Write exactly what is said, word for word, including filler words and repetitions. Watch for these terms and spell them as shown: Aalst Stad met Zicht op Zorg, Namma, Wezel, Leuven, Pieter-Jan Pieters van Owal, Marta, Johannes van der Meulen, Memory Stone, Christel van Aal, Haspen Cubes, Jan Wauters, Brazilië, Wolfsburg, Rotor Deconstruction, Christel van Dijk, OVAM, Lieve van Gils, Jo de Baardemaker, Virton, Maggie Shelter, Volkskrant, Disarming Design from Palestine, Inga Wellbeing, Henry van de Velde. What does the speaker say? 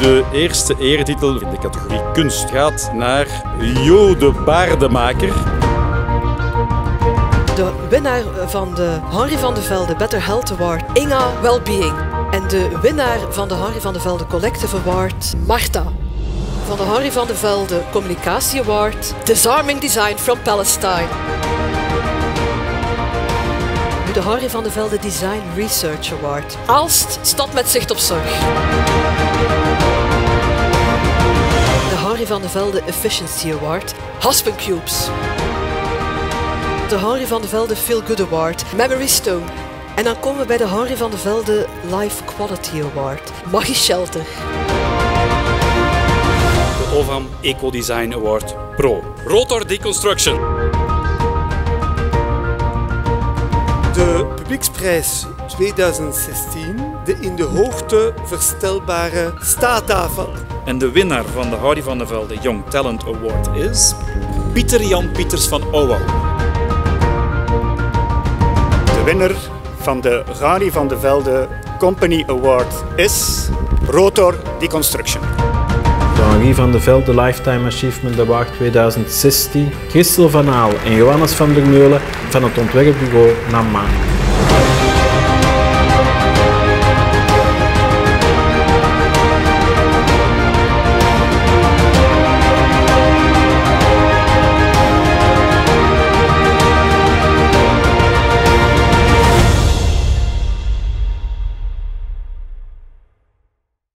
De eerste eretitel in de categorie kunst gaat naar Jo de Baardemaker. De winnaar van de Henry van de Velde Better Health Award, Inga Wellbeing. En de winnaar van de Henry van de Velde Collective Award, Marta. Van de Henry van de Velde Communicatie Award, Disarming Design from Palestine. De Henry van de Velde Design Research Award, Aalst Stad met Zicht op Zorg. De Henry van de Velde Efficiency Award, Haspen Cubes. De Henry van de Velde Feel Good Award, Memory Stone. En dan komen we bij de Henry van de Velde Life Quality Award, Maggie Shelter. De O V A M Eco Design Award Pro, Rotor Deconstruction. De Publieksprijs tweeduizend zestien, de in de hoogte verstelbare staattafel. En de winnaar van de Henry van de Velde Young Talent Award is Pieter-Jan Pieters van Owal. De winnaar van de Henry van de Velde Company Award is Rotor Deconstruction. De Henry van de Velde Lifetime Achievement Award tweeduizend zestien, Christel van Aal en Johannes van der Meulen van het ontwerpbureau Namma.